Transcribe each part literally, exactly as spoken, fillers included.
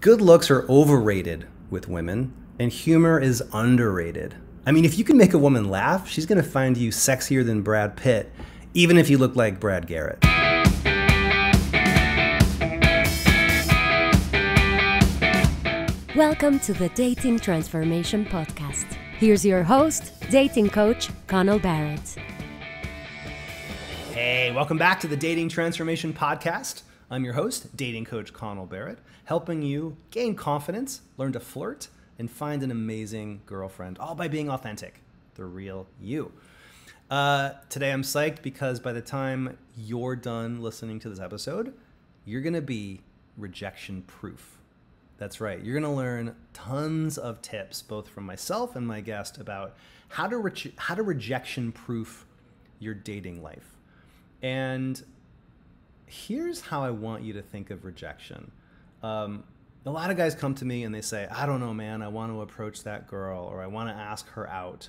Good looks are overrated with women, and humor is underrated. I mean, if you can make a woman laugh, she's gonna find you sexier than Brad Pitt, even if you look like Brad Garrett. Welcome to the Dating Transformation Podcast. Here's your host, dating coach, Connell Barrett. Hey, welcome back to the Dating Transformation Podcast. I'm your host, dating coach Connell Barrett, helping you gain confidence, learn to flirt, and find an amazing girlfriend, all by being authentic, the real you. Uh, today I'm psyched because by the time you're done listening to this episode, you're gonna be rejection proof. That's right, you're gonna learn tons of tips, both from myself and my guest, about how to, re- how to rejection proof your dating life. And here's how I want you to think of rejection. Um, a lot of guys come to me and they say, I don't know, man, I want to approach that girl, or I want to ask her out,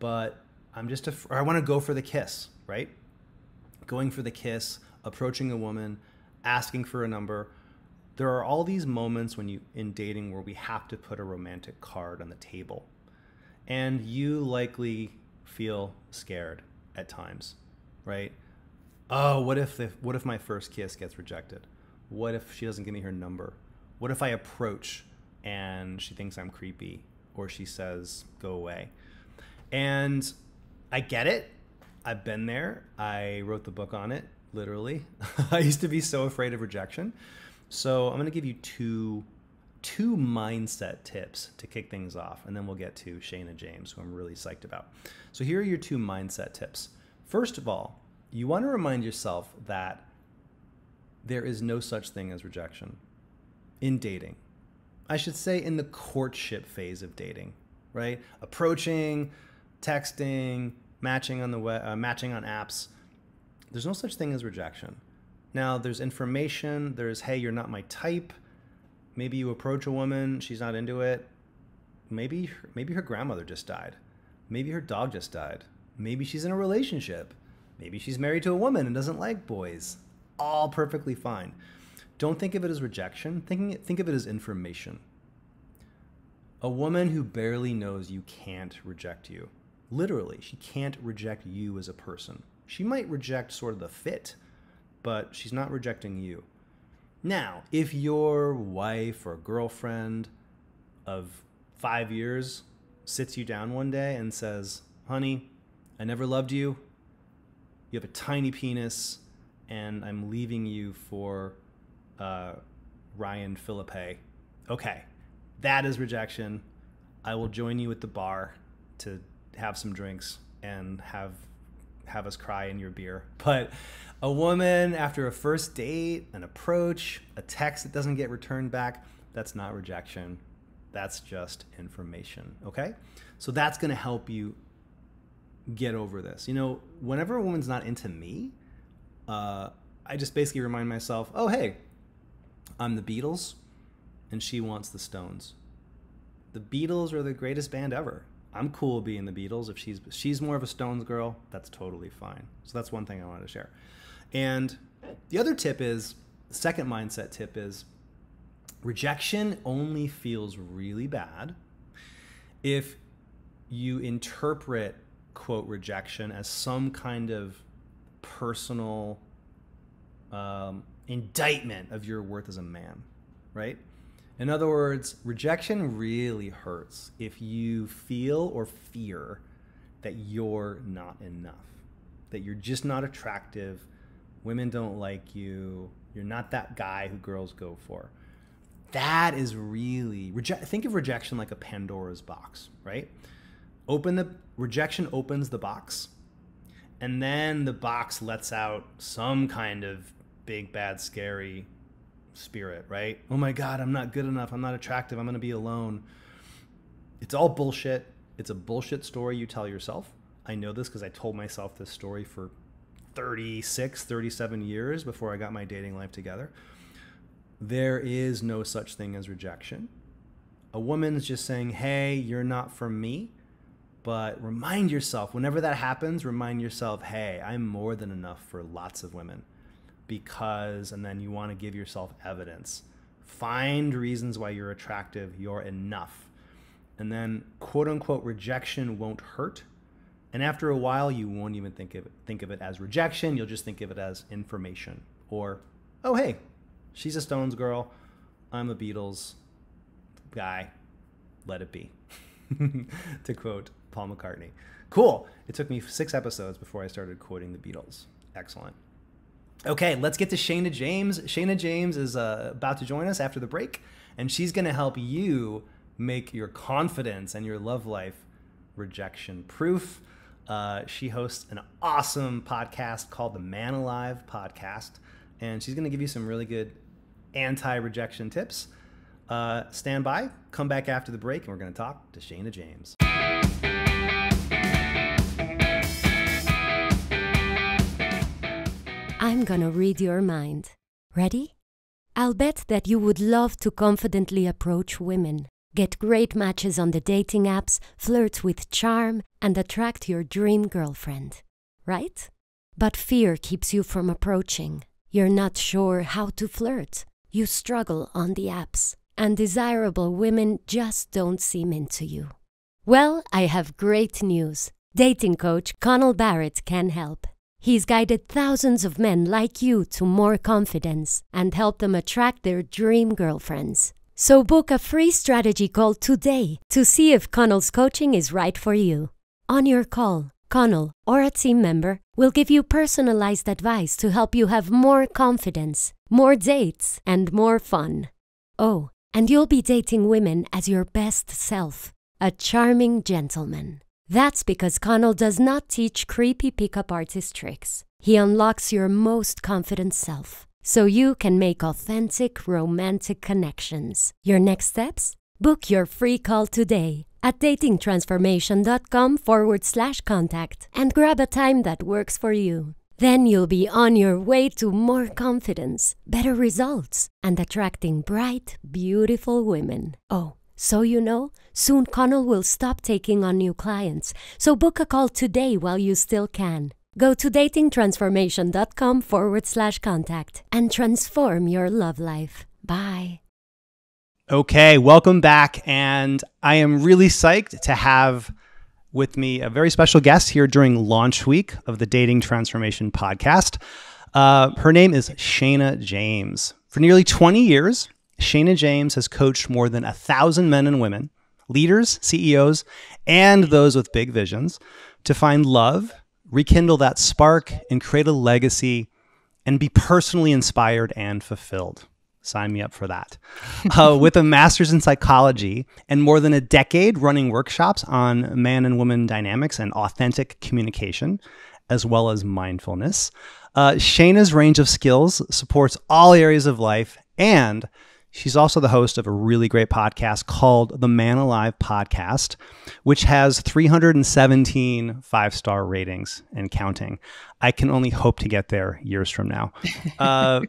but I'm just, a, or I want to go for the kiss, right? Going for the kiss, approaching a woman, asking for a number. There are all these moments when you in dating where we have to put a romantic card on the table. And you likely feel scared at times, right? Oh, what if, if what if my first kiss gets rejected? What if she doesn't give me her number? What if I approach and she thinks I'm creepy, or she says, go away? And I get it. I've been there. I wrote the book on it, literally. I used to be so afraid of rejection. So I'm going to give you two, two mindset tips to kick things off, and then we'll get to Shana James, who I'm really psyched about. So here are your two mindset tips. First of all, you want to remind yourself that there is no such thing as rejection in dating. I should say in the courtship phase of dating, right? Approaching, texting, matching on the web, uh, matching on apps. There's no such thing as rejection. Now there's information, there's, hey, you're not my type. Maybe you approach a woman, she's not into it. Maybe, maybe her grandmother just died. Maybe her dog just died. Maybe she's in a relationship. Maybe she's married to a woman and doesn't like boys. All perfectly fine. Don't think of it as rejection. Think, think of it as information. A woman who barely knows you can't reject you. Literally, she can't reject you as a person. She might reject sort of the fit, but she's not rejecting you. Now, if your wife or girlfriend of five years sits you down one day and says, honey, I never loved you. You have a tiny penis, and I'm leaving you for uh, Ryan Philippe. Okay, that is rejection. I will join you at the bar to have some drinks and have have us cry in your beer. But a woman after a first date, an approach, a text that doesn't get returned back, that's not rejection. That's just information, okay? So that's gonna help you get over this. You know, whenever a woman's not into me, uh, I just basically remind myself, oh, hey, I'm the Beatles and she wants the Stones. The Beatles are the greatest band ever. I'm cool being the Beatles. If she's she's more of a Stones girl, that's totally fine. So that's one thing I wanted to share. And the other tip is, the second mindset tip is, rejection only feels really bad if you interpret quote rejection as some kind of personal um, indictment of your worth as a man, right? In other words, rejection really hurts if you feel or fear that you're not enough, that you're just not attractive, women don't like you, you're not that guy who girls go for. That is really, reje- think of rejection like a Pandora's box, right? Open the rejection opens the box, and then the box lets out some kind of big, bad, scary spirit, right? Oh my God, I'm not good enough. I'm not attractive. I'm going to be alone. It's all bullshit. It's a bullshit story you tell yourself. I know this because I told myself this story for thirty-six, thirty-seven years before I got my dating life together. There is no such thing as rejection. A woman's just saying, hey, you're not for me. But remind yourself, whenever that happens, remind yourself, hey, I'm more than enough for lots of women. Because, and then you want to give yourself evidence Find reasons why you're attractive, you're enough. And then quote unquote rejection won't hurt. And after a while, you won't even think of it, think of it as rejection. You'll just think of it as information. Or, oh, hey, she's a Stones girl. I'm a Beatles guy. Let it be, to quote Paul McCartney. Cool. It took me six episodes before I started quoting the Beatles. Excellent. Okay, let's get to Shana James. Shana James is uh, about to join us after the break, and she's going to help you make your confidence and your love life rejection proof. Uh, she hosts an awesome podcast called the Man Alive Podcast, and she's going to give you some really good anti-rejection tips. Uh, stand by, come back after the break, and we're going to talk to Shana James. I'm gonna read your mind. Ready? I'll bet that you would love to confidently approach women, get great matches on the dating apps, flirt with charm, and attract your dream girlfriend. Right? But fear keeps you from approaching. You're not sure how to flirt. You struggle on the apps, and desirable women just don't seem into you. Well, I have great news. Dating coach Connell Barrett can help. He's guided thousands of men like you to more confidence and helped them attract their dream girlfriends. So book a free strategy call today to see if Connell's coaching is right for you. On your call, Connell or a team member will give you personalized advice to help you have more confidence, more dates, and more fun. Oh, and you'll be dating women as your best self, a charming gentleman. That's because Connell does not teach creepy pickup artist tricks. He unlocks your most confident self, so you can make authentic, romantic connections. Your next steps? Book your free call today at datingtransformation.com forward slash contact and grab a time that works for you. Then you'll be on your way to more confidence, better results, and attracting bright, beautiful women. Oh, so you know, soon Connell will stop taking on new clients, so book a call today while you still can. Go to datingtransformation.com forward slash contact and transform your love life. Bye. Okay, welcome back. And I am really psyched to have with me a very special guest here during launch week of the Dating Transformation Podcast. Uh, her name is Shana James. For nearly twenty years, Shana James has coached more than a thousand men and women, leaders, C E Os, and those with big visions to find love, rekindle that spark, and create a legacy and be personally inspired and fulfilled. Sign me up for that. Uh, with a master's in psychology and more than a decade running workshops on man and woman dynamics and authentic communication, as well as mindfulness, uh, Shana's range of skills supports all areas of life, and she's also the host of a really great podcast called The Man Alive Podcast, which has three hundred seventeen five-star ratings and counting. I can only hope to get there years from now. Uh,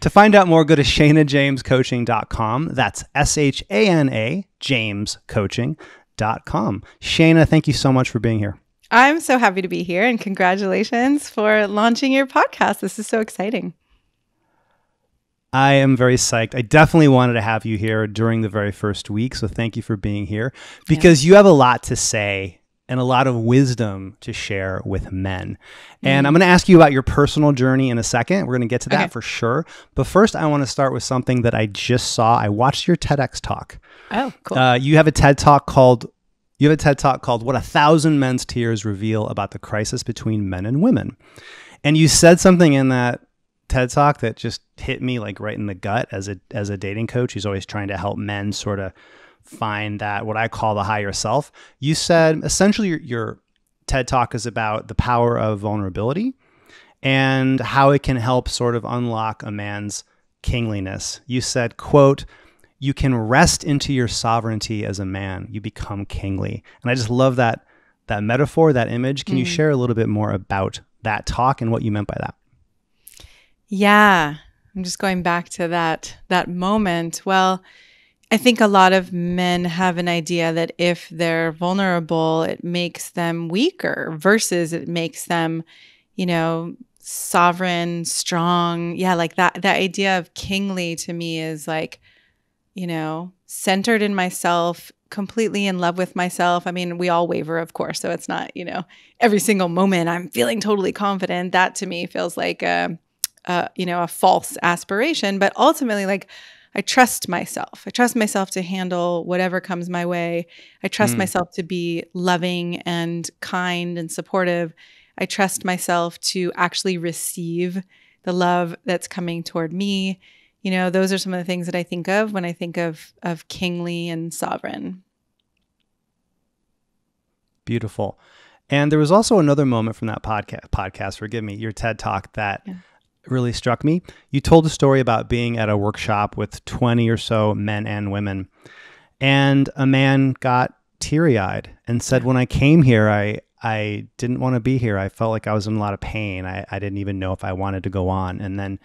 to find out more, go to shana james coaching dot com. That's S H A N A, James Coaching dot com. Shana, thank you so much for being here. I'm so happy to be here, and congratulations for launching your podcast. This is so exciting. I am very psyched. I definitely wanted to have you here during the very first week, so thank you for being here, because yeah. you have a lot to say and a lot of wisdom to share with men. And mm-hmm. I'm going to ask you about your personal journey in a second. We're going to get to that okay. for sure. But first, I want to start with something that I just saw. I watched your TEDx talk. Oh, cool. Uh, you have a TED talk called you have a TED talk called "What a Thousand Men's Tears Reveal About the Crisis Between Men and Women," and you said something in that TED talk that just hit me like right in the gut as a as a dating coach who's always trying to help men sort of find that what I call the higher self. You said essentially your, your TED talk is about the power of vulnerability and how it can help sort of unlock a man's kingliness. You said, quote, "You can rest into your sovereignty as a man. You become kingly." And I just love that that metaphor, that image. Can mm-hmm. you share a little bit more about that talk and what you meant by that? Yeah, I'm just going back to that that moment. Well, I think a lot of men have an idea that if they're vulnerable, it makes them weaker versus it makes them, you know, sovereign, strong. Yeah, like that that idea of kingly to me is like you know, centered in myself, completely in love with myself. I mean, we all waver, of course. So it's not, you know, every single moment I'm feeling totally confident. That to me feels like a, a, you know, a false aspiration. But ultimately, like, I trust myself. I trust myself to handle whatever comes my way. I trust mm. myself to be loving and kind and supportive. I trust myself to actually receive the love that's coming toward me. You know, those are some of the things that I think of when I think of of kingly and sovereign. Beautiful. And there was also another moment from that podcast, podcast forgive me, your TED Talk that yeah. really struck me. You told a story about being at a workshop with twenty or so men and women. And a man got teary-eyed and said, when I came here, I I didn't want to be here. I felt like I was in a lot of pain. I, I didn't even know if I wanted to go on. And then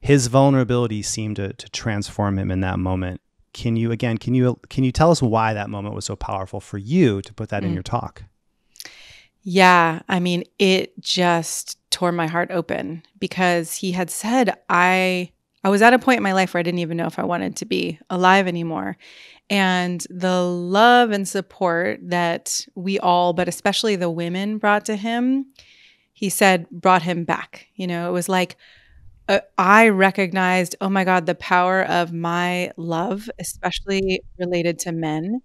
his vulnerability seemed to, to transform him in that moment. Can you, again, can you, can you tell us why that moment was so powerful for you to put that mm. in your talk? Yeah, I mean, it just tore my heart open because he had said, I I was at a point in my life where I didn't even know if I wanted to be alive anymore. And the love and support that we all, but especially the women, brought to him, he said, brought him back. You know, it was like, uh, I recognized, oh my God, the power of my love, especially related to men.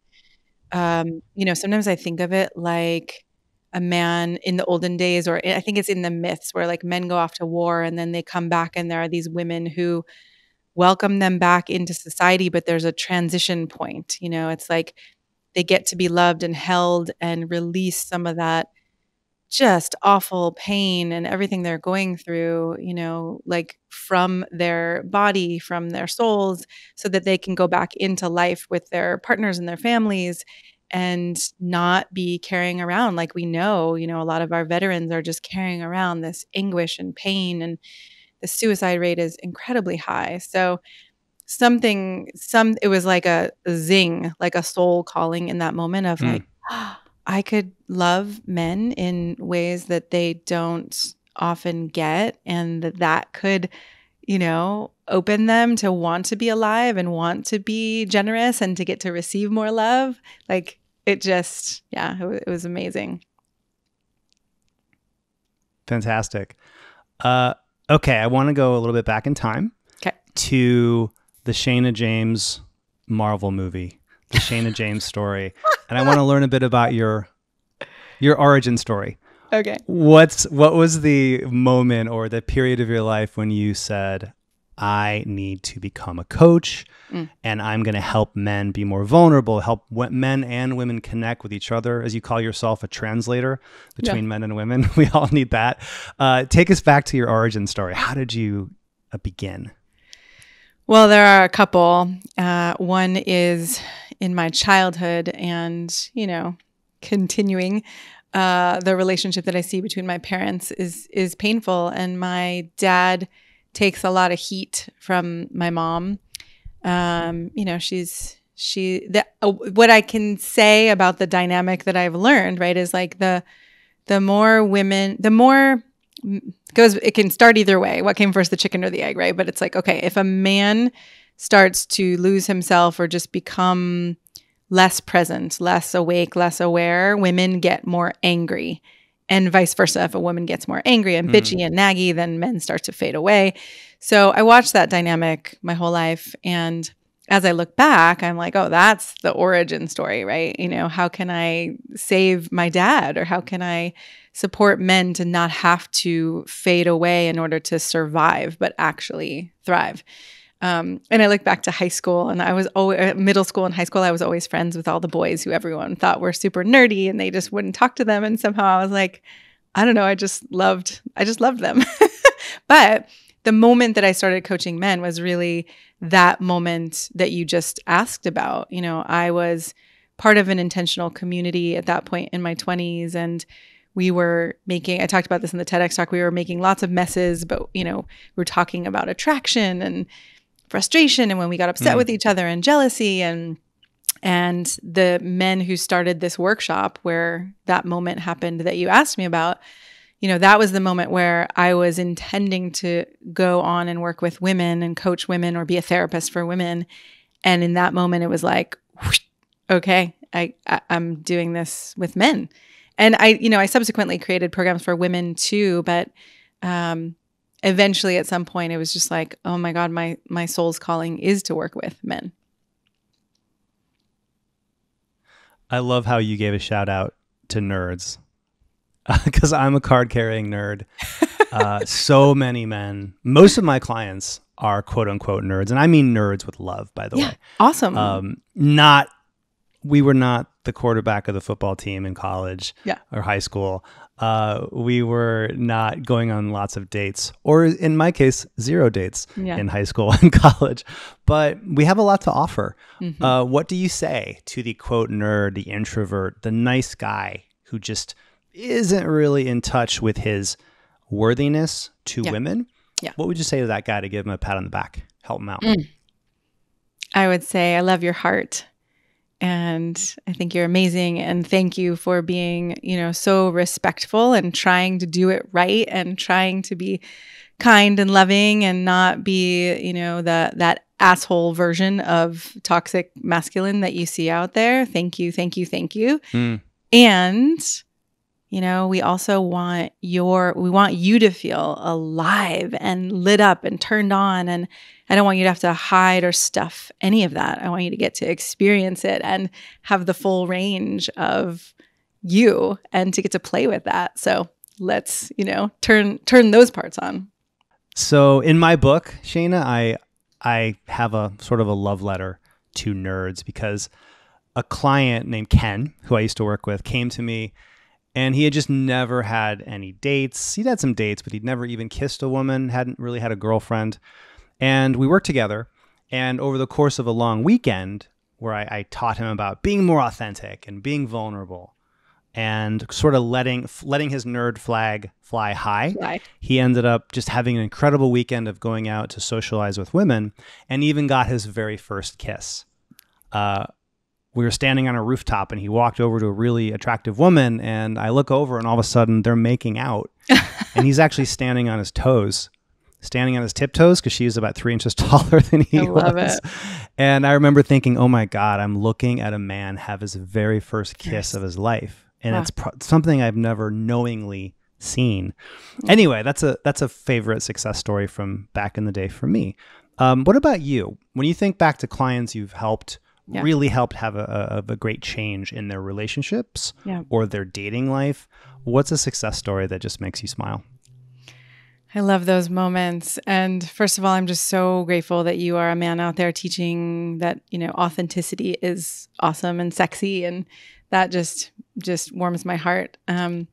Um, you know, sometimes I think of it like a man in the olden days, or I think it's in the myths where like men go off to war and then they come back and there are these women who welcome them back into society, but there's a transition point. You know, it's like they get to be loved and held and release some of that just awful pain and everything they're going through, you know, like from their body, from their souls, so that they can go back into life with their partners and their families and not be carrying around, like we know, you know, a lot of our veterans are just carrying around this anguish and pain, and the suicide rate is incredibly high. So something, some, it was like a zing, like a soul calling in that moment of mm. like, oh, I could love men in ways that they don't often get, and that that could, you know, open them to want to be alive and want to be generous and to get to receive more love. Like it just, yeah, it, w it was amazing. Fantastic. Uh, okay. I want to go a little bit back in time okay. to the Shana James Marvel movie, the Shana James story. And I want to learn a bit about your, your origin story. Okay. What's what was the moment or the period of your life when you said, I need to become a coach mm. and I'm going to help men be more vulnerable, help men and women connect with each other, as you call yourself a translator between yeah. men and women. We all need that. Uh, take us back to your origin story. How did you uh, begin? Well, there are a couple. Uh, one is in my childhood and, you know, continuing. Uh, the relationship that I see between my parents is is painful, and my dad takes a lot of heat from my mom. Um, you know, she's she. The, uh, what I can say about the dynamic that I've learned, right, is like the the more women, the more it goes. It can start either way. What came first, the chicken or the egg, right? But it's like, okay, if a man starts to lose himself or just become less present, less awake, less aware, women get more angry, and vice versa. If a woman gets more angry and bitchy mm. and naggy, then men start to fade away. So I watched that dynamic my whole life. And as I look back, I'm like, oh, that's the origin story, right? You know, how can I save my dad, or how can I support men to not have to fade away in order to survive, but actually thrive? Um, and I look back to high school, and I was always, middle school and high school, I was always friends with all the boys who everyone thought were super nerdy, and they just wouldn't talk to them. And somehow I was like, I don't know, I just loved, I just loved them. But the moment that I started coaching men was really that moment that you just asked about. You know, I was part of an intentional community at that point in my twenties, and we were making, I talked about this in the TEDx talk, we were making lots of messes, but, you know, we were talking about attraction and frustration, and when we got upset mm. with each other, and jealousy, and and the men who started this workshop where that moment happened that you asked me about, you know, that was the moment where I was intending to go on and work with women and coach women or be a therapist for women. And in that moment, it was like, whoosh, okay, I, I, I'm doing this with men. And I, you know, I subsequently created programs for women too, but um, eventually at some point it was just like, oh my God, my, my soul's calling is to work with men. I love how you gave a shout out to nerds, because uh, I'm a card carrying nerd. Uh, so many men, most of my clients are quote unquote nerds. And I mean nerds with love, by the yeah, way. Awesome. Um, not, we were not the quarterback of the football team in college yeah. or high school. Uh, we were not going on lots of dates, or in my case, zero dates yeah. in high school and college, but we have a lot to offer. Mm-hmm. Uh, what do you say to the quote nerd, the introvert, the nice guy who just isn't really in touch with his worthiness to yeah. women? Yeah. What would you say to that guy to give him a pat on the back, help him out? Mm. I would say, I love your heart. And I think you're amazing. And thank you for being, you know, so respectful and trying to do it right and trying to be kind and loving and not be, you know, the, that asshole version of toxic masculine that you see out there. Thank you. Thank you. Thank you. Mm. And, you know, we also want your, we want you to feel alive and lit up and turned on. And I don't want you to have to hide or stuff any of that. I want you to get to experience it and have the full range of you and to get to play with that. So let's, you know, turn turn those parts on. So in my book, Shana, I I have a sort of a love letter to nerds, because a client named Ken, who I used to work with, came to me and he had just never had any dates. He'd had some dates, but he'd never even kissed a woman, hadn't really had a girlfriend. And we worked together, and over the course of a long weekend where I, I taught him about being more authentic and being vulnerable and sort of letting letting his nerd flag fly high, right. He ended up just having an incredible weekend of going out to socialize with women, and even got his very first kiss. Uh, we were standing on a rooftop, and he walked over to a really attractive woman, and I look over, and all of a sudden they're making out, and he's actually standing on his toes. standing on his tiptoes, because she was about three inches taller than he I love was. It. And I remember thinking, oh my God, I'm looking at a man have his very first kiss yes. of his life. And wow. it's pro something I've never knowingly seen. Yeah. Anyway, that's a, that's a favorite success story from back in the day for me. Um, what about you? When you think back to clients you've helped, yeah. really helped have a, a, a great change in their relationships yeah. or their dating life, what's a success story that just makes you smile? I love those moments. And first of all, I'm just so grateful that you are a man out there teaching that, you know, authenticity is awesome and sexy. And that just, just warms my heart. Um,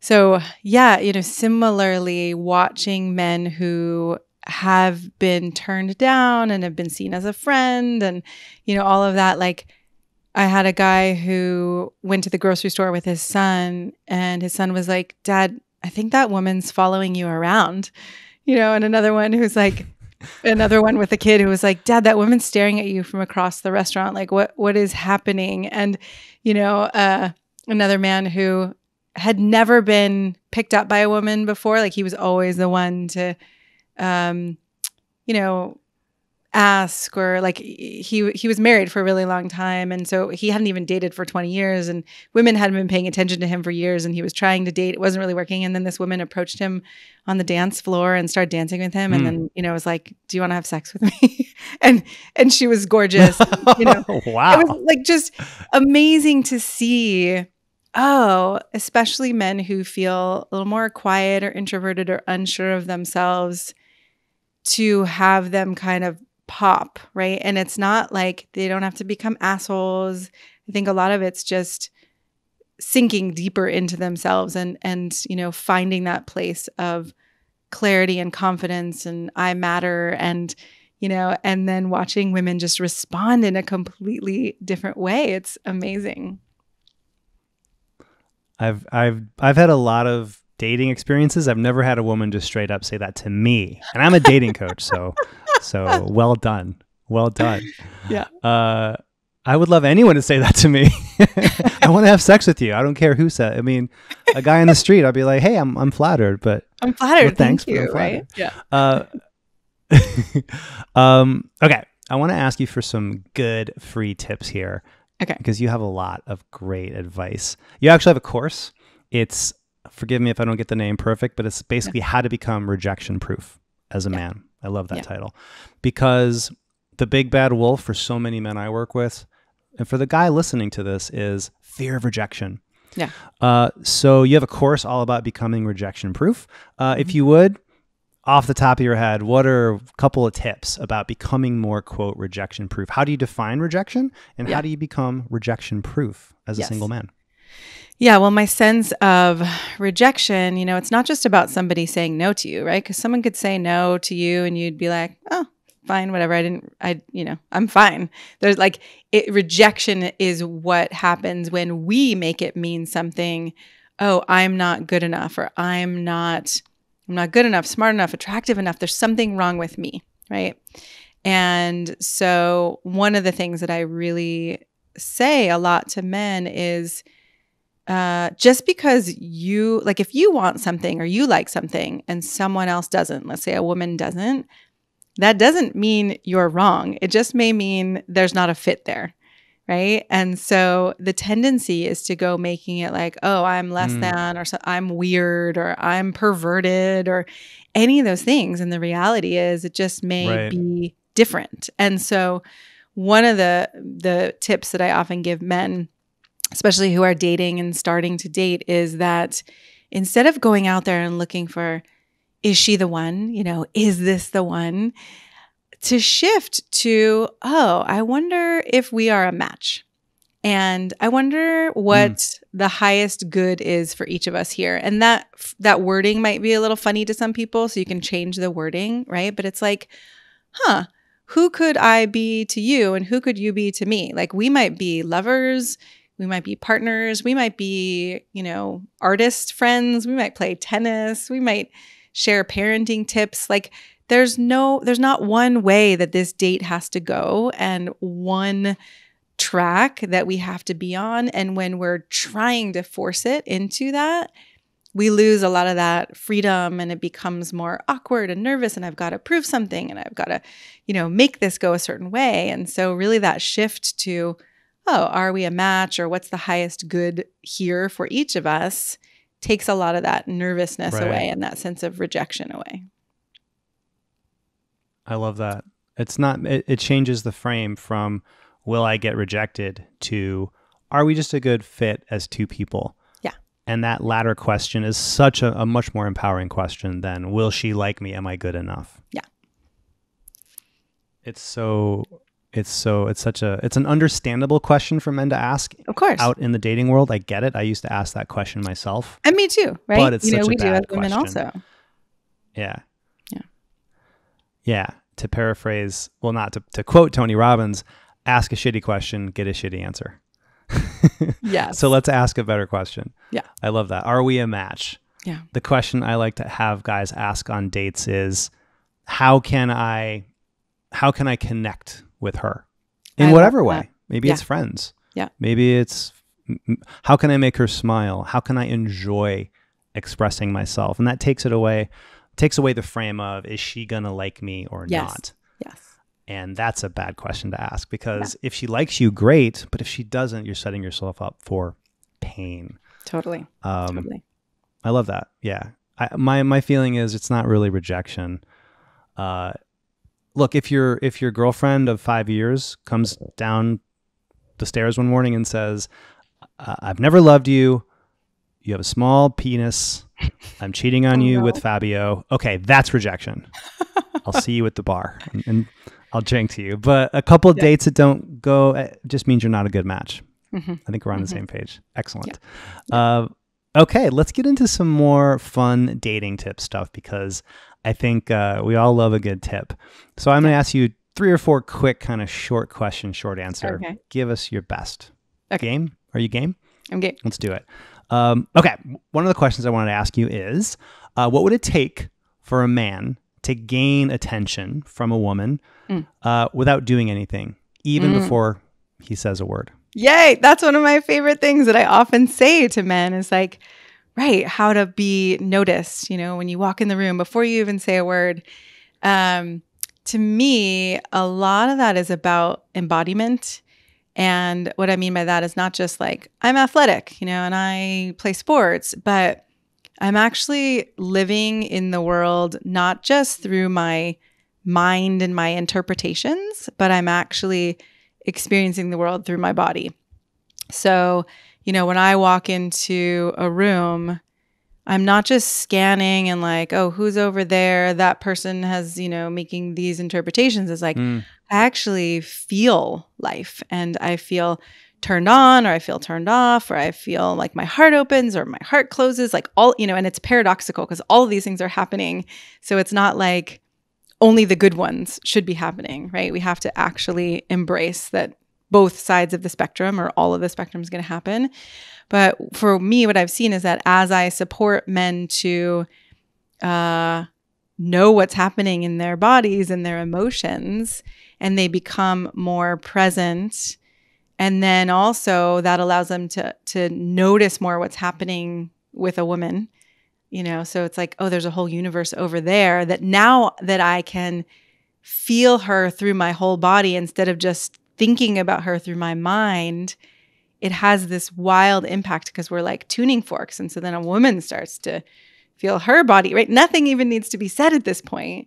so yeah, you know, similarly watching men who have been turned down and have been seen as a friend and, you know, all of that, like, I had a guy who went to the grocery store with his son, and his son was like, Dad, I think that woman's following you around, you know, and another one who's like, another one with a kid who was like, Dad, that woman's staring at you from across the restaurant. Like, what, what is happening? And, you know, uh, another man who had never been picked up by a woman before. Like, he was always the one to, um, you know, ask, or like he he was married for a really long time, and so he hadn't even dated for twenty years, and women hadn't been paying attention to him for years, and he was trying to date, it wasn't really working, and then this woman approached him on the dance floor and started dancing with him, and mm. then, you know, was like, do you want to have sex with me? and and she was gorgeous, and, you know. Wow. It was like just amazing to see. Oh, especially men who feel a little more quiet or introverted or unsure of themselves, to have them kind of pop, right? And it's not like they don't have to become assholes. I think a lot of it's just sinking deeper into themselves and and you know, finding that place of clarity and confidence and I matter, and you know, and then watching women just respond in a completely different way. It's amazing. I've I've I've had a lot of dating experiences. I've never had a woman just straight up say that to me, and I'm a dating coach, so so well done, well done. Yeah. Uh, I would love anyone to say that to me. I want to have sex with you. I don't care who said. I mean, a guy on the street, I'd be like, hey, I'm I'm flattered, but I'm flattered. Well, thanks, thank you. But I'm flattered. Right? Yeah. Uh, um. Okay. I want to ask you for some good free tips here. Okay. Because you have a lot of great advice. You actually have a course. It's, forgive me if I don't get the name perfect, but it's basically yeah. how to become rejection proof as a yeah. man. I love that yeah. title, because the big bad wolf for so many men I work with, and for the guy listening to this, is fear of rejection. Yeah. Uh, so you have a course all about becoming rejection proof. Uh, mm-hmm. If you would, off the top of your head, what are a couple of tips about becoming more, quote, rejection proof? How do you define rejection, and yeah. how do you become rejection proof as yes. a single man? Yeah, well, my sense of rejection, you know, it's not just about somebody saying no to you, right? Because someone could say no to you and you'd be like, oh, fine, whatever. I didn't, I, you know, I'm fine. There's like, it, rejection is what happens when we make it mean something. Oh, I'm not good enough, or I'm not, I'm not good enough, smart enough, attractive enough. There's something wrong with me, right? And so one of the things that I really say a lot to men is, Uh, just because you, like if you want something or you like something and someone else doesn't, let's say a woman doesn't, that doesn't mean you're wrong. It just may mean there's not a fit there, right? And so the tendency is to go making it like, oh, I'm less mm. than, or so, I'm weird, or I'm perverted, or any of those things. And the reality is it just may right. be different. And so one of the, the tips that I often give men, especially who are dating and starting to date, is that instead of going out there and looking for, is she the one? You know, is this the one? To shift to, oh, I wonder if we are a match. And I wonder what mm. the highest good is for each of us here. And that that wording might be a little funny to some people, so you can change the wording, right? But it's like, huh, who could I be to you and who could you be to me? Like, we might be lovers, we might be partners, we might be, you know, artist friends, we might play tennis, we might share parenting tips. Like, there's no, there's not one way that this date has to go and one track that we have to be on. And when we're trying to force it into that, we lose a lot of that freedom, and it becomes more awkward and nervous, and I've got to prove something, and I've got to, you know, make this go a certain way. And so really that shift to, oh, are we a match, or what's the highest good here for each of us, takes a lot of that nervousness right. away and that sense of rejection away. I love that. It's not, it, it changes the frame from, will I get rejected, to, are we just a good fit as two people? Yeah. And that latter question is such a, a much more empowering question than, will she like me? Am I good enough? Yeah. It's so... It's so, it's such a, it's an understandable question for men to ask. Of course. Out in the dating world, I get it. I used to ask that question myself. And me too, right? But it's you such know, a we bad do as women question. Also. Yeah. Yeah. Yeah. To paraphrase, well, not to, to quote Tony Robbins, ask a shitty question, get a shitty answer. Yeah. So let's ask a better question. Yeah. I love that. Are we a match? Yeah. The question I like to have guys ask on dates is, how can I, how can I connect with her in whatever way? Maybe yeah. it's friends. Yeah. Maybe it's, how can I make her smile? How can I enjoy expressing myself? And that takes it away, takes away the frame of, is she going to like me or yes. not? Yes. And that's a bad question to ask, because yeah. if she likes you, great. But if she doesn't, you're setting yourself up for pain. Totally. Um, totally. I love that. Yeah. I, my, my feeling is it's not really rejection. Uh, Look, if your if your girlfriend of five years comes down the stairs one morning and says, "I've never loved you. You have a small penis. I'm cheating on oh, you no. with Fabio." Okay, that's rejection. I'll see you at the bar and, and I'll drink to you. But a couple of yeah. dates that don't go, it just means you're not a good match. Mm-hmm. I think we're on mm-hmm. the same page. Excellent. Yeah. Uh, okay, let's get into some more fun dating tip stuff, because I think uh, we all love a good tip. So I'm going to ask you three or four quick kind of short question, short answer. Okay. Give us your best. Okay. Game? Are you game? I'm game. Let's do it. Um, okay. One of the questions I wanted to ask you is, uh, what would it take for a man to gain attention from a woman mm. uh, without doing anything, even mm. before he says a word? Yay. That's one of my favorite things that I often say to men is like, right, how to be noticed, you know, when you walk in the room before you even say a word, um, to me, a lot of that is about embodiment. And what I mean by that is not just like, I'm athletic, you know, and I play sports, but I'm actually living in the world, not just through my mind and my interpretations, but I'm actually experiencing the world through my body. So, you know, when I walk into a room, I'm not just scanning and like, oh, who's over there? That person has, you know, making these interpretations. It's like, mm. I actually feel life, and I feel turned on, or I feel turned off, or I feel like my heart opens or my heart closes, like all, you know, and it's paradoxical because all of these things are happening. So it's not like only the good ones should be happening, right? We have to actually embrace that both sides of the spectrum, or all of the spectrum, is going to happen. But for me, what I've seen is that as I support men to uh, know what's happening in their bodies and their emotions, and they become more present, and then also that allows them to to notice more what's happening with a woman, you know? So it's like, oh, there's a whole universe over there that now that I can feel her through my whole body instead of just thinking about her through my mind, it has this wild impact because we're like tuning forks. And so then a woman starts to feel her body, right? Nothing even needs to be said at this point,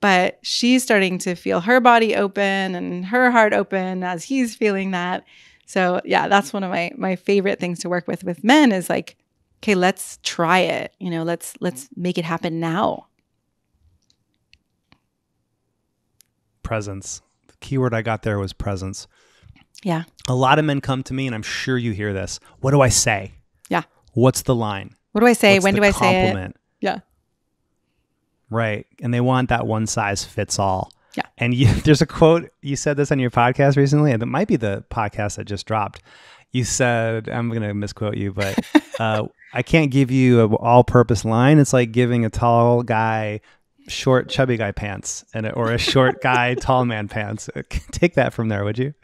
but she's starting to feel her body open and her heart open as he's feeling that. So yeah, that's one of my my favorite things to work with with men is like, okay, let's try it. You know, let's let's make it happen now. Presence. Keyword I got there was presence. Yeah. A lot of men come to me, and I'm sure you hear this. What do I say? Yeah. What's the line? What do I say? What's when do I compliment? Say it? Yeah. Right. And they want that one size fits all. Yeah. And you, there's a quote, you said this on your podcast recently, and it might be the podcast that just dropped. You said, I'm going to misquote you, but uh, I can't give you an all-purpose line. It's like giving a tall guy short chubby guy pants, and or a short guy tall man pants. Take that from there, would you?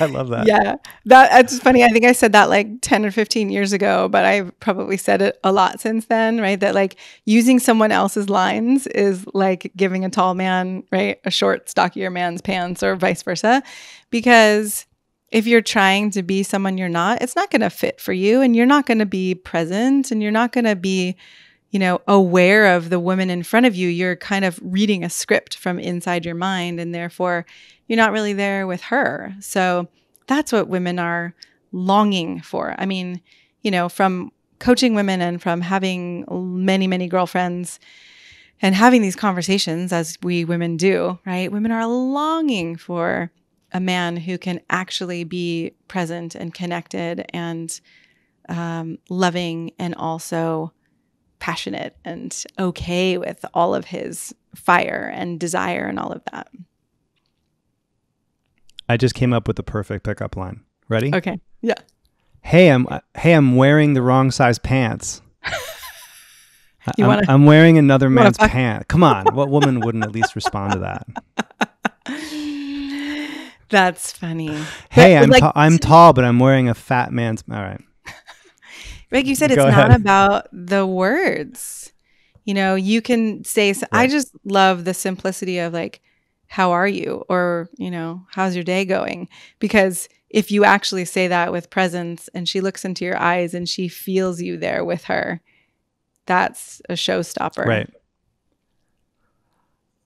I love that. Yeah, that, that's funny. I think I said that like ten or fifteen years ago, but I've probably said it a lot since then, right? That like using someone else's lines is like giving a tall man, right, a short, stockier man's pants, or vice versa. Because if you're trying to be someone you're not, it's not going to fit for you, and you're not going to be present, and you're not going to be, you know, aware of the woman in front of you. You're kind of reading a script from inside your mind, and therefore you're not really there with her. So that's what women are longing for. I mean, you know, from coaching women and from having many, many girlfriends and having these conversations as we women do, right? Women are longing for a man who can actually be present and connected and um, loving, and also passionate and okay with all of his fire and desire and all of that. I just came up with the perfect pickup line. Ready? Okay. Yeah. Hey, I'm uh, hey, I'm wearing the wrong size pants. you I'm, wanna, I'm wearing another man's pants. Come on, what woman wouldn't at least respond to that? That's funny. Hey, that I'm like, I'm tall, but I'm wearing a fat man's. All right. Like you said, it's not about the words. You know, you can say, so, right. I just love the simplicity of like, how are you? Or, you know, how's your day going? Because if you actually say that with presence, and she looks into your eyes and she feels you there with her, that's a showstopper. Right.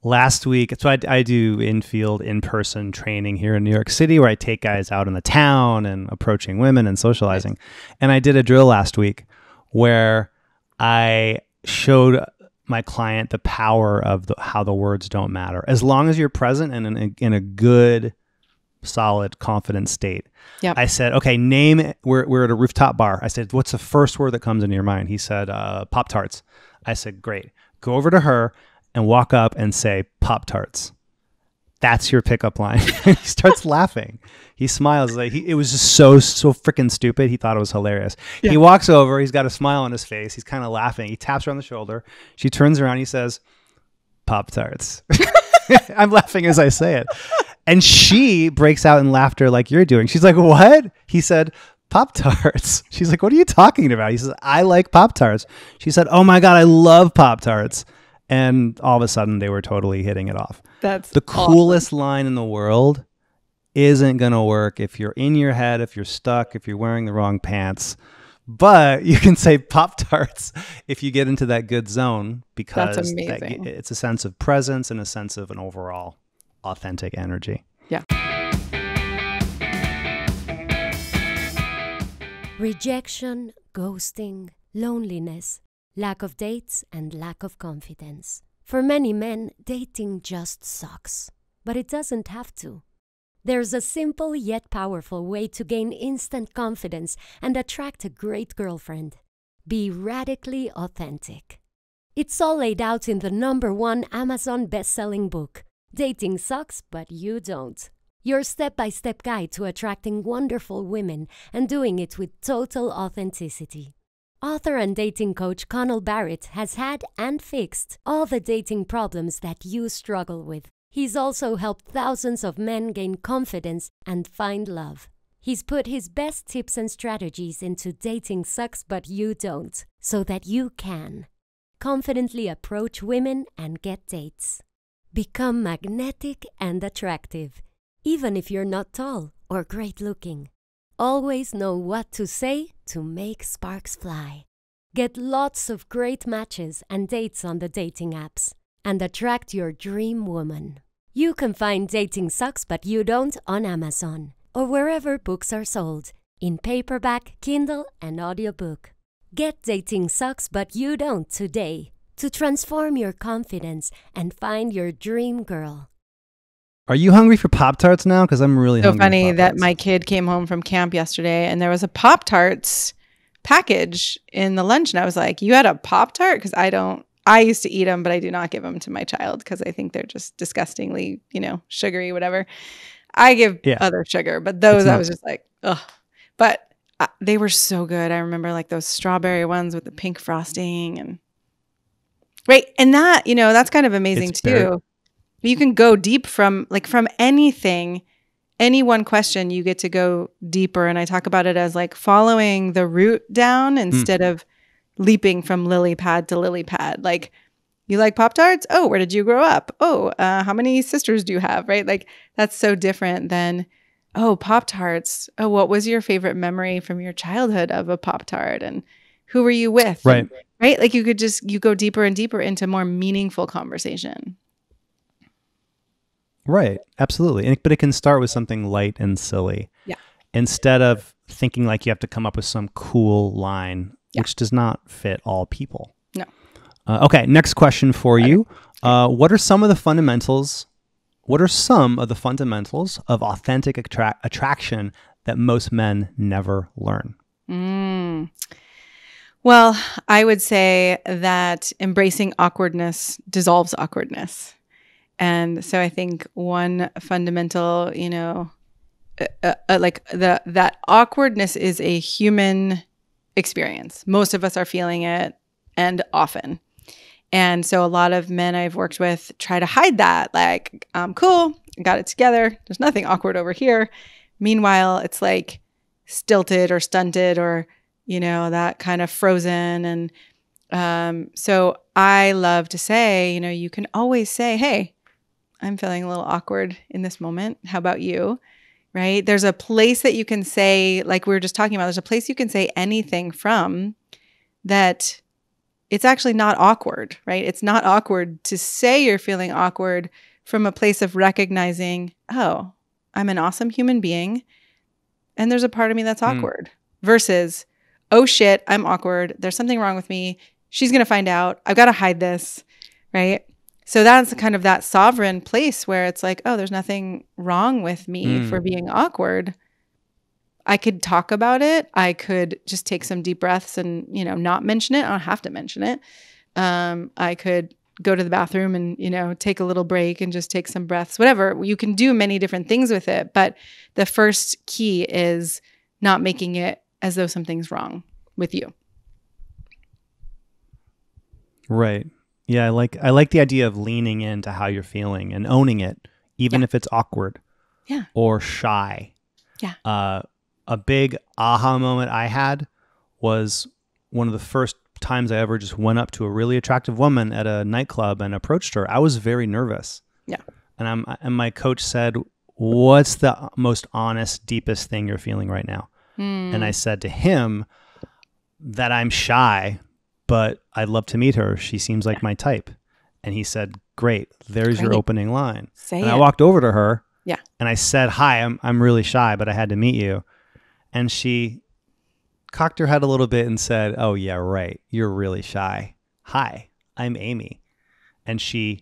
Last week, so I, I do in-field, in-person training here in New York City, where I take guys out in the town and approaching women and socializing. And I did a drill last week where I showed my client the power of the, how the words don't matter. As long as you're present and in a, in a good, solid, confident state. Yep. I said, okay, name it. We're, we're at a rooftop bar. I said, what's the first word that comes into your mind? He said, uh, Pop-Tarts. I said, great. Go over to her and walk up and say, Pop-Tarts. That's your pickup line. He starts laughing. He smiles. Like he, it was just so, so freaking stupid. He thought it was hilarious. Yeah. He walks over. He's got a smile on his face. He's kind of laughing. He taps her on the shoulder. She turns around. He says, Pop-Tarts. I'm laughing as I say it. And she breaks out in laughter like you're doing. She's like, what? He said, Pop-Tarts. She's like, what are you talking about? He says, I like Pop-Tarts. She said, oh my God, I love Pop-Tarts. And all of a sudden they were totally hitting it off. That's the coolest awesome. line in the world isn't going to work if you're in your head, if you're stuck, if you're wearing the wrong pants. But you can say Pop-Tarts if you get into that good zone, because that's amazing. That, it's a sense of presence and a sense of an overall authentic energy. Yeah. Rejection, ghosting, loneliness, lack of dates, and lack of confidence. For many men, dating just sucks. But it doesn't have to. There's a simple yet powerful way to gain instant confidence and attract a great girlfriend. Be radically authentic. It's all laid out in the number one Amazon best-selling book, Dating Sucks, But You Don't. Your step-by-step guide to attracting wonderful women and doing it with total authenticity. Author and dating coach Connell Barrett has had and fixed all the dating problems that you struggle with. He's also helped thousands of men gain confidence and find love. He's put his best tips and strategies into Dating Sucks But You Don't, so that you can confidently approach women and get dates. Become magnetic and attractive, even if you're not tall or great looking. Always know what to say to make sparks fly. Get lots of great matches and dates on the dating apps, and attract your dream woman. You can find Dating Sucks But You Don't on Amazon or wherever books are sold, in paperback, Kindle, and audiobook. Get Dating Sucks But You Don't today to transform your confidence and find your dream girl. Are you hungry for Pop-Tarts now? Because I'm really so hungry. So funny that my kid came home from camp yesterday and there was a Pop-Tarts package in the lunch, and I was like, "You had a Pop-Tart?" Because I don't. I used to eat them, but I do not give them to my child because I think they're just disgustingly, you know, sugary, whatever. I give yeah. other sugar, but those I was just like, ugh. But uh, they were so good. I remember like those strawberry ones with the pink frosting and right. And that, you know, that's kind of amazing it's too. Very- you can go deep from like from anything, any one question, you get to go deeper. And I talk about it as like following the root down instead mm. of leaping from lily pad to lily pad. Like, you like Pop-Tarts? Oh, where did you grow up? Oh, uh, how many sisters do you have? Right? Like, that's so different than, oh, Pop-Tarts. Oh, what was your favorite memory from your childhood of a Pop-Tart? And who were you with? Right. And, right? Like, you could just, you go deeper and deeper into more meaningful conversation. Right. Absolutely. And, but it can start with something light and silly. Yeah. Instead of thinking like you have to come up with some cool line. Yeah. Which does not fit all people. No. Uh, okay, next question for okay. you. Uh, what are some of the fundamentals, what are some of the fundamentals of authentic attra- attraction that most men never learn? Mm. Well, I would say that embracing awkwardness dissolves awkwardness. And so I think one fundamental, you know, uh, uh, uh, like the that awkwardness is a human experience. Most of us are feeling it, and often. And so a lot of men I've worked with try to hide that, like, I'm cool, I got it together, there's nothing awkward over here. Meanwhile, it's like stilted or stunted or, you know, that kind of frozen. And um, so I love to say, you know, you can always say, hey, I'm feeling a little awkward in this moment. How about you? Right? There's a place that you can say, like we were just talking about, there's a place you can say anything from that it's actually not awkward, right? It's not awkward to say you're feeling awkward from a place of recognizing, oh, I'm an awesome human being and there's a part of me that's awkward mm. versus, oh shit, I'm awkward. There's something wrong with me. She's going to find out. I've got to hide this, right? So that's kind of that sovereign place where it's like, oh, there's nothing wrong with me mm. for being awkward. I could talk about it. I could just take some deep breaths and, you know, not mention it. I don't have to mention it. Um, I could go to the bathroom and, you know, take a little break and just take some breaths, whatever. You can do many different things with it. But the first key is not making it as though something's wrong with you. Right. Yeah, I like I like the idea of leaning into how you're feeling and owning it, even yeah. if it's awkward yeah. or shy. Yeah. Uh, a big aha moment I had was one of the first times I ever just went up to a really attractive woman at a nightclub and approached her, I was very nervous. Yeah. And I'm, and my coach said, what's the most honest, deepest thing you're feeling right now? Mm. And I said to him that I'm shy, but I'd love to meet her. She seems like my type. And he said, great, there's great. your opening line. Say and it. I walked over to her yeah. and I said, hi, I'm, I'm really shy, but I had to meet you. And she cocked her head a little bit and said, oh yeah, right, you're really shy. Hi, I'm Amy. And she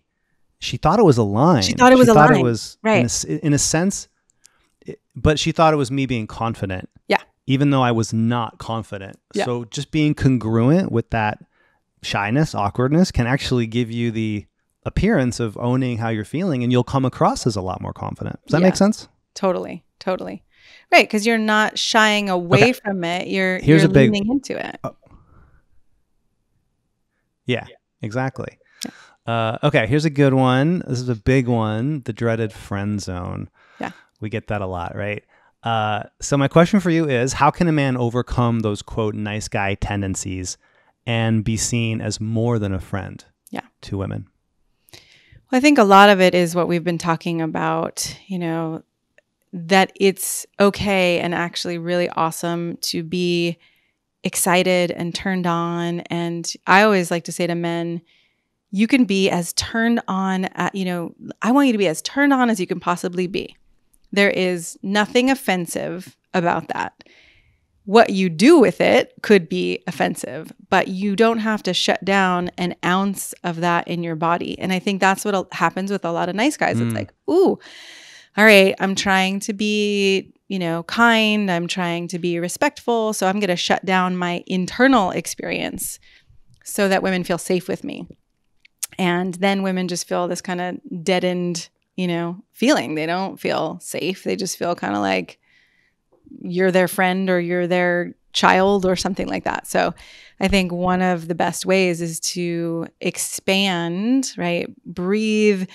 she thought it was a line. She thought it was she a thought line. It was, right. in, a, in a sense, it, but she thought it was me being confident. Yeah. Even though I was not confident. Yeah. So just being congruent with that shyness, awkwardness can actually give you the appearance of owning how you're feeling, and you'll come across as a lot more confident. Does that yeah. make sense? Totally. Totally. Right. Because you're not shying away okay. from it. You're, Here's you're a leaning big, into it. Oh. Yeah, yeah, exactly. Uh, okay, here's a good one. This is a big one, the dreaded friend zone. Yeah. We get that a lot, right? Uh, so my question for you is, how can a man overcome those, quote, nice guy tendencies and be seen as more than a friend yeah. to women? Well, I think a lot of it is what we've been talking about, you know, that it's okay and actually really awesome to be excited and turned on. And I always like to say to men, you can be as turned on, at, you know, I want you to be as turned on as you can possibly be. There is nothing offensive about that. What you do with it could be offensive, but you don't have to shut down an ounce of that in your body. And I think that's what happens with a lot of nice guys. Mm. It's like, ooh, all right, I'm trying to be, you know, kind. I'm trying to be respectful. So I'm going to shut down my internal experience so that women feel safe with me. And then women just feel this kind of deadened, you know, feeling. They don't feel safe. They just feel kind of like you're their friend or you're their child or something like that. So I think one of the best ways is to expand, right? Breathe,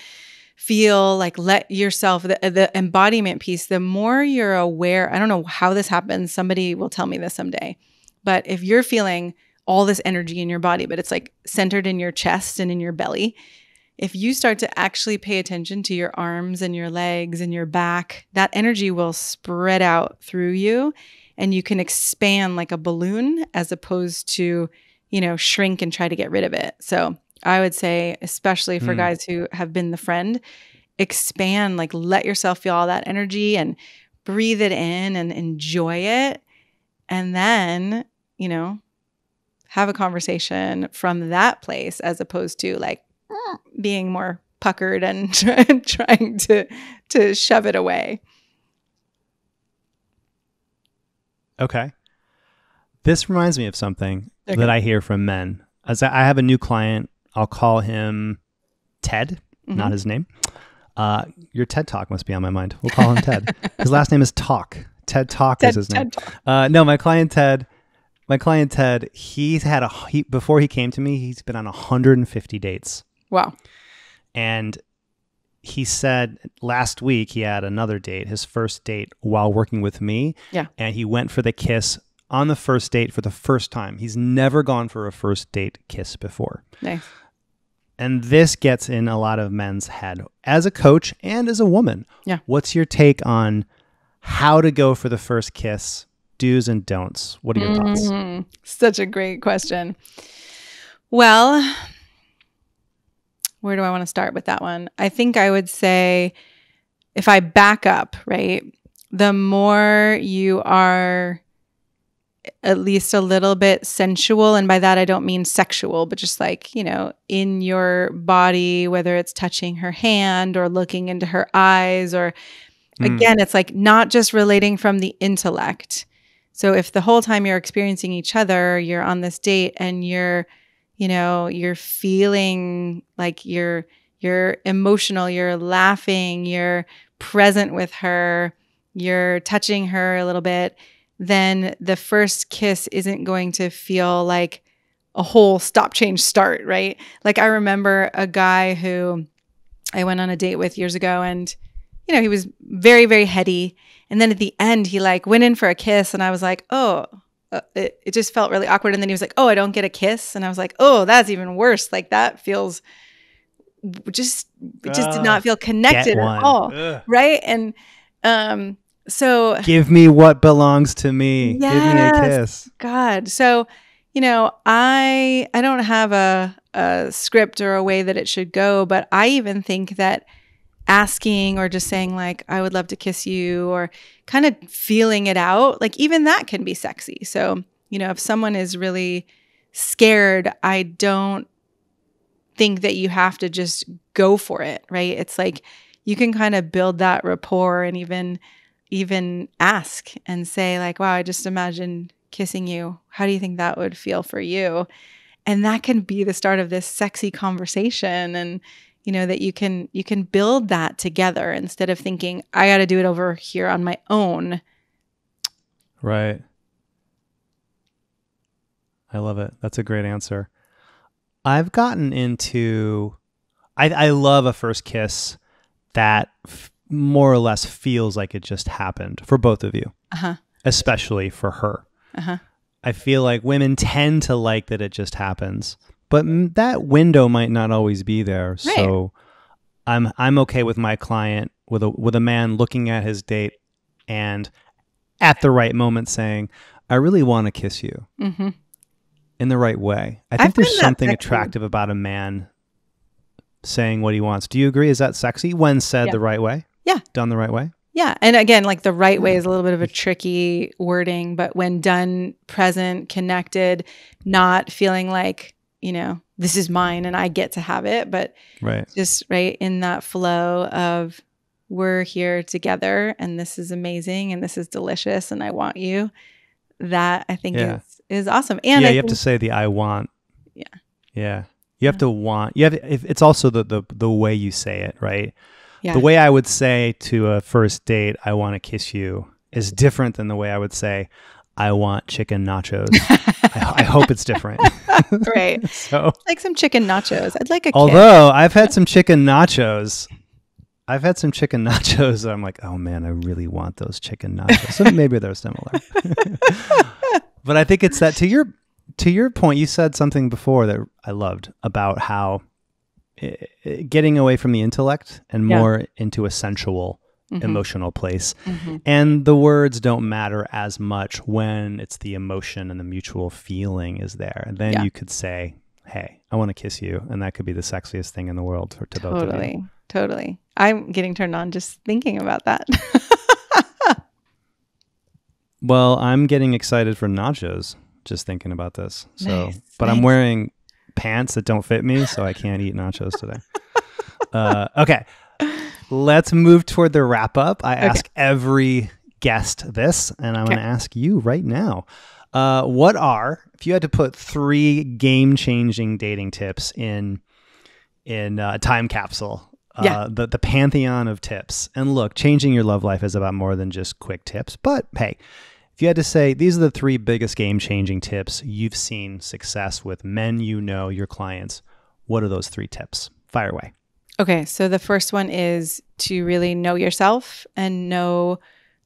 feel, like let yourself, the, the embodiment piece, the more you're aware, I don't know how this happens. Somebody will tell me this someday. But if you're feeling all this energy in your body, but it's like centered in your chest and in your belly. If you start to actually pay attention to your arms and your legs and your back, that energy will spread out through you and you can expand like a balloon as opposed to, you know, shrink and try to get rid of it. So I would say, especially for mm. guys who have been the friend, expand, like let yourself feel all that energy and breathe it in and enjoy it. And then, you know, have a conversation from that place as opposed to like being more puckered and trying to to shove it away. Okay. This reminds me of something okay. that I hear from men. As I have a new client, I'll call him Ted, mm-hmm. not his name. Uh, your TED Talk must be on my mind. We'll call him Ted. His last name is Talk. TED Talk Ted, is his Ted name. Uh, no, my client Ted... My client, Ted, he's had a, he, before he came to me, he's been on one hundred fifty dates. Wow. And he said last week he had another date, his first date while working with me. Yeah. And he went for the kiss on the first date for the first time. He's never gone for a first date kiss before. Nice. And this gets in a lot of men's head as a coach and as a woman. Yeah. What's your take on how to go for the first kiss? Do's and don'ts. What are your mm-hmm. thoughts? Such a great question. Well, where do I want to start with that one? I think I would say if I back up, right, the more you are at least a little bit sensual, and by that I don't mean sexual, but just like, you know, in your body, whether it's touching her hand or looking into her eyes or, again, mm. it's like not just relating from the intellect. So if the whole time you're experiencing each other, you're on this date and you're, you know, you're feeling like you're, you're emotional, you're laughing, you're present with her, you're touching her a little bit, then the first kiss isn't going to feel like a whole stop, change, start, right? Like I remember a guy who I went on a date with years ago, and, you know, he was very, very heady. And then at the end, he like went in for a kiss and I was like, oh, uh, it, it just felt really awkward. And then he was like, oh, I don't get a kiss. And I was like, oh, that's even worse. Like that feels just, it just uh, did not feel connected at all. Ugh. Right. And, um, so give me what belongs to me. Yes, give me a kiss. God. So, you know, I, I don't have a, a script or a way that it should go, but I even think that asking or just saying like, I would love to kiss you, or kind of feeling it out, like even that can be sexy. So, you know, if someone is really scared, I don't think that you have to just go for it, right? It's like you can kind of build that rapport and even even ask and say like, wow, I just imagined kissing you. How do you think that would feel for you? And that can be the start of this sexy conversation. And you know, that you can you can build that together instead of thinking, I got to do it over here on my own. Right. I love it. That's a great answer. I've gotten into, I, I love a first kiss that f more or less feels like it just happened for both of you, uh-huh. especially for her. Uh-huh. I feel like women tend to like that it just happens. But that window might not always be there. Right. So I'm I'm okay with my client, with a with a man looking at his date and at the right moment saying, I really want to kiss you mm-hmm. in the right way. I think I there's something attractive about a man saying what he wants. Do you agree? Is that sexy when said yeah. the right way? Yeah. Done the right way? Yeah. And again, like the right way is a little bit of a tricky wording, but when done, present, connected, not feeling like, you know, this is mine and I get to have it, but right. just right in that flow of we're here together and this is amazing and this is delicious and I want you, that I think yeah. is, is awesome. And yeah, I you have to say the I want. Yeah. Yeah. You have yeah. to want, you have, it's also the, the, the way you say it, right? Yeah. The way I would say to a first date, I want to kiss you is different than the way I would say, I want chicken nachos. I, I hope it's different. Right. So, like some chicken nachos. I'd like a although kiss. I've had some chicken nachos. I've had some chicken nachos. And I'm like, oh man, I really want those chicken nachos. So maybe they're similar. But I think it's that to your, to your point, you said something before that I loved about how it, it, getting away from the intellect and yeah. more into a sensual Mm-hmm. emotional place. Mm-hmm. And the words don't matter as much when it's the emotion and the mutual feeling is there. And then yeah. you could say, hey, I want to kiss you. And that could be the sexiest thing in the world for to totally, both of you. Totally. I'm getting turned on just thinking about that. Well, I'm getting excited for nachos just thinking about this. So, nice, but nice. I'm wearing pants that don't fit me, so I can't eat nachos today. uh, okay. Let's move toward the wrap up. I okay. ask every guest this, and I'm okay. going to ask you right now. Uh, what are, if you had to put three game changing dating tips in in a uh, time capsule, uh, yeah. the, the pantheon of tips, and look, changing your love life is about more than just quick tips, but hey, if you had to say, these are the three biggest game changing tips you've seen success with men, you know, your clients, what are those three tips? Fire away. Okay, so the first one is to really know yourself and know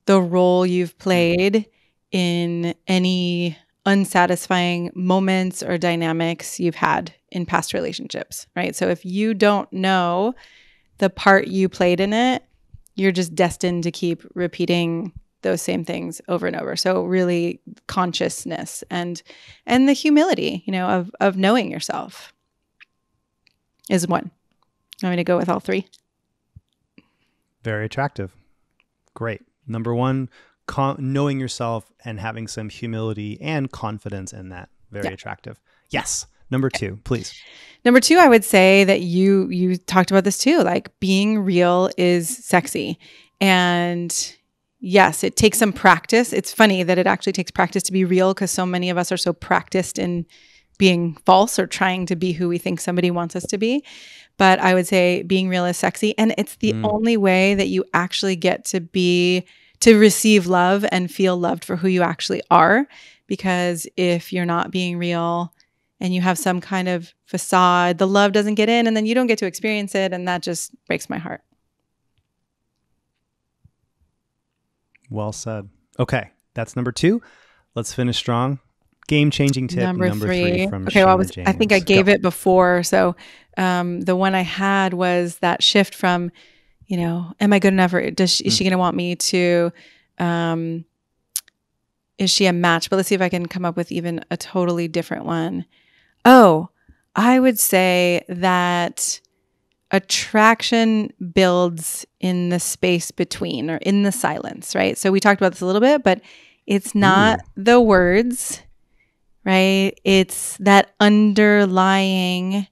the role you've played in any unsatisfying moments or dynamics you've had in past relationships, right? So if you don't know the part you played in it, you're just destined to keep repeating those same things over and over. So really consciousness and and the humility, you know, of of knowing yourself is one. I'm going to go with all three. Very attractive. Great. Number one, knowing yourself and having some humility and confidence in that. Very yeah. attractive. Yes. Number okay. two, please. Number two, I would say that you, you talked about this too, like being real is sexy. And yes, it takes some practice. It's funny that it actually takes practice to be real because so many of us are so practiced in being false or trying to be who we think somebody wants us to be. But I would say being real is sexy. And it's the mm. only way that you actually get to be, to receive love and feel loved for who you actually are. Because if you're not being real and you have some kind of facade, the love doesn't get in and then you don't get to experience it. And that just breaks my heart. Well said. Okay. That's number two. Let's finish strong. Game-changing tip number, number three. three from okay, Shana well, I, was, James. I think I gave Go. it before. So um, the one I had was that shift from, you know, am I good enough? Or does she, mm. is she going to want me to? Um, is she a match? But let's see if I can come up with even a totally different one. Oh, I would say that attraction builds in the space between, or in the silence, right? So we talked about this a little bit, but it's not Ooh. the words, right? It's that underlying,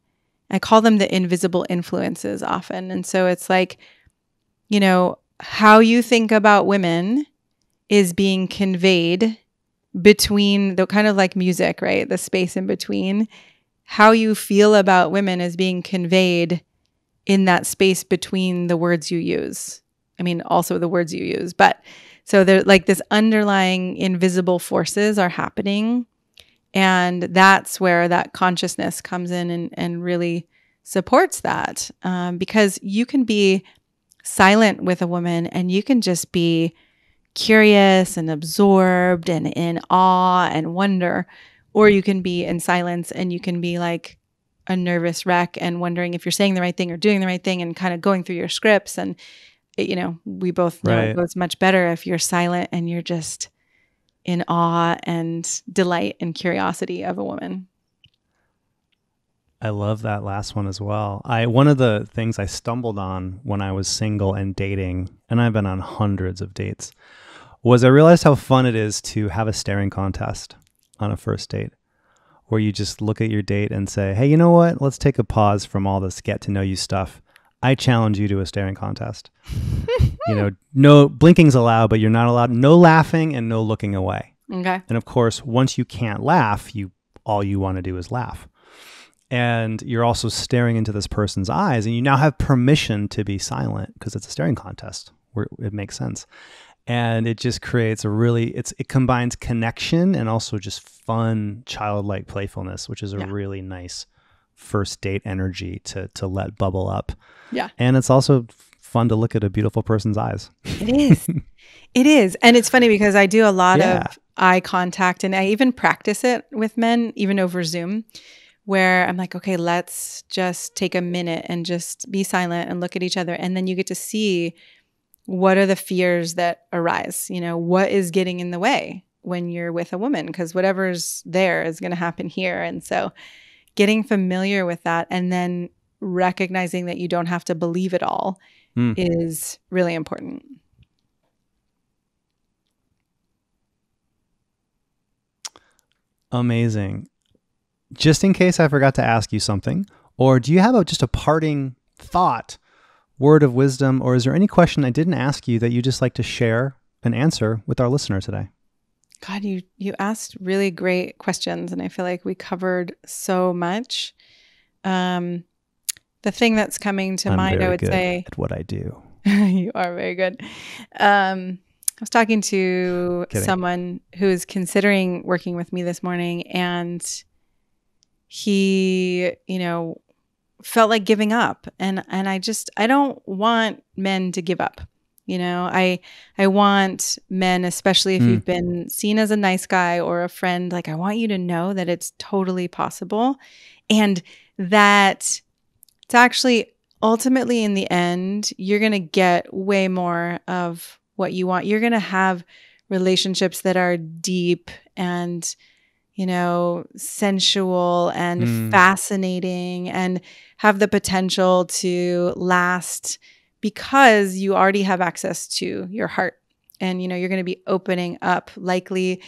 I call them the invisible influences often. And so it's like, you know, how you think about women is being conveyed between the kind of like music, right? The space in between. How you feel about women is being conveyed in that space between the words you use. I mean, also the words you use, but so there, like this underlying invisible forces are happening. And that's where that consciousness comes in and, and really supports that. Um, because you can be silent with a woman and you can just be curious and absorbed and in awe and wonder, or you can be in silence and you can be like a nervous wreck and wondering if you're saying the right thing or doing the right thing and kind of going through your scripts. And, you know, we both know right. it goes much better if you're silent and you're just in awe and delight and curiosity of a woman. I love that last one as well. I, one of the things I stumbled on when I was single and dating, and I've been on hundreds of dates, was I realized how fun it is to have a staring contest on a first date, where you just look at your date and say, hey, you know what? Let's take a pause from all this get to know you stuff. I challenge you to a staring contest. You know, no blinking's allowed, but you're not allowed, no laughing and no looking away. Okay. And of course, once you can't laugh, you all you want to do is laugh. And you're also staring into this person's eyes, and you now have permission to be silent because it's a staring contest where it makes sense. And it just creates a really, it's it combines connection and also just fun, childlike playfulness, which is a yeah. really nice first date energy to to let bubble up. Yeah. And it's also fun to look at a beautiful person's eyes. It is. It is. And it's funny because I do a lot yeah. of eye contact, and I even practice it with men, even over Zoom, where I'm like, okay, let's just take a minute and just be silent and look at each other. And then you get to see what are the fears that arise? You know, what is getting in the way when you're with a woman? Because whatever's there is going to happen here. And so getting familiar with that and then recognizing that you don't have to believe it all mm. is really important. Amazing. Just in case I forgot to ask you something, or do you have a, just a parting thought, word of wisdom, or is there any question I didn't ask you that you just like to share an answer with our listener today? God, you, you asked really great questions, and I feel like we covered so much. Um, the thing that's coming to I'm mind, very I would good say, at what I do. You are very good. Um, I was talking to Kidding. someone who is considering working with me this morning, and he, you know, felt like giving up. And, and I just, I don't want men to give up. You know, I I want men, especially if mm. you've been seen as a nice guy or a friend, like I want you to know that it's totally possible, and that it's actually ultimately in the end, you're going to get way more of what you want. You're going to have relationships that are deep and, you know, sensual and mm. fascinating, and have the potential to last, because you already have access to your heart. And, you know, you're going to be opening up likely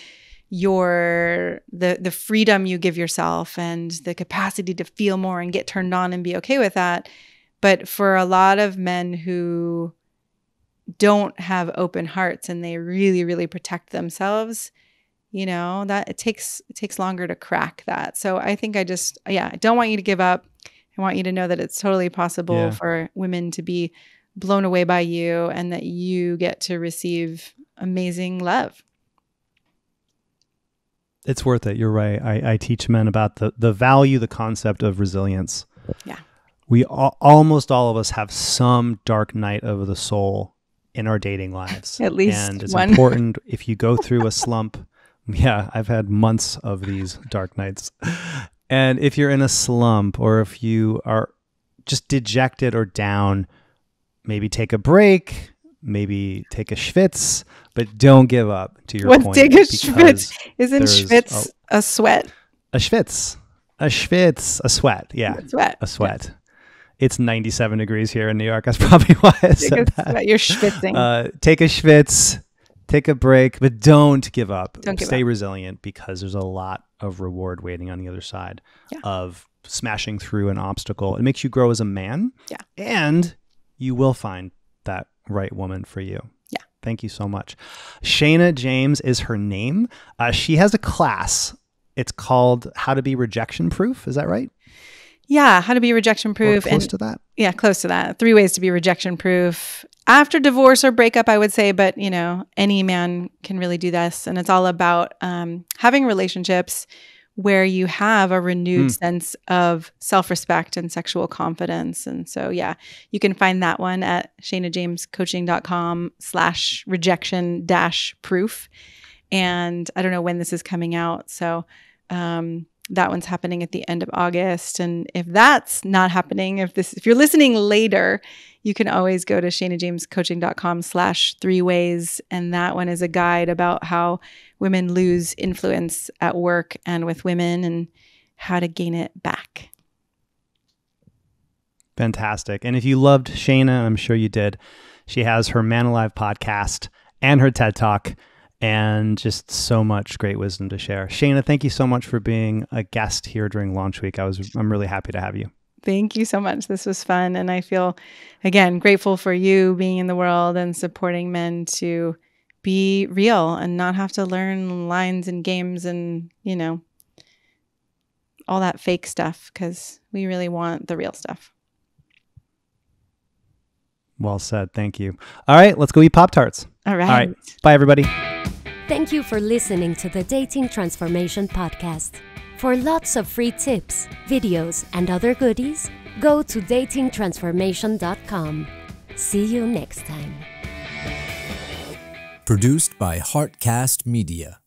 your, the, the freedom you give yourself and the capacity to feel more and get turned on and be okay with that. But for a lot of men who don't have open hearts and they really, really protect themselves, you know, that it takes, it takes longer to crack that. So I think I just, yeah, I don't want you to give up. I want you to know that it's totally possible yeah. for women to be blown away by you, and that you get to receive amazing love. It's worth it. You're right. I, I teach men about the, the value, the concept of resilience. Yeah. We all, almost all of us have some dark night of the soul in our dating lives. At least and it's one. important if you go through a slump, Yeah, I've had months of these dark nights. And if you're in a slump, or if you are just dejected or down, maybe take a break, maybe take a schwitz, but don't give up, to your What's point. Take a schwitz? Isn't schwitz a, a sweat? A schwitz. A schwitz. A sweat. Yeah. A sweat. A sweat. Yeah. It's ninety-seven degrees here in New York. That's probably why I said that. You're schwitzing. Uh, take a schwitz. Take a break, but don't give up. Don't give Stay up. resilient, because there's a lot of reward waiting on the other side yeah. of smashing through an obstacle. It makes you grow as a man. Yeah. And you will find that right woman for you. Yeah. Thank you so much. Shana James is her name. Uh, she has a class. It's called How to Be Rejection Proof. Is that right? Yeah, How to Be Rejection Proof. Or close and, to that. Yeah, close to that. Three ways to be rejection proof after divorce or breakup, I would say, but you know, any man can really do this. And it's all about um, having relationships where you have a renewed mm. sense of self-respect and sexual confidence. And so, yeah, you can find that one at shana james coaching dot com slash rejection dash proof. And I don't know when this is coming out. So, um, that one's happening at the end of August. And if that's not happening, if this, if you're listening later, you can always go to shana james coaching dot com slash three ways. And that one is a guide about how women lose influence at work and with women and how to gain it back. Fantastic. And if you loved Shana, I'm sure you did, she has her Man Alive podcast and her TED Talk, and just so much great wisdom to share. Shana, thank you so much for being a guest here during launch week. I was, I'm really happy to have you. Thank you so much. This was fun. And I feel, again, grateful for you being in the world and supporting men to be real and not have to learn lines and games and, you know, all that fake stuff, because we really want the real stuff. Well said. Thank you. All right, let's go eat Pop-Tarts. All right. All right. Bye, everybody. Thank you for listening to the Dating Transformation Podcast. For lots of free tips, videos, and other goodies, go to dating transformation dot com. See you next time. Produced by Heartcast Media.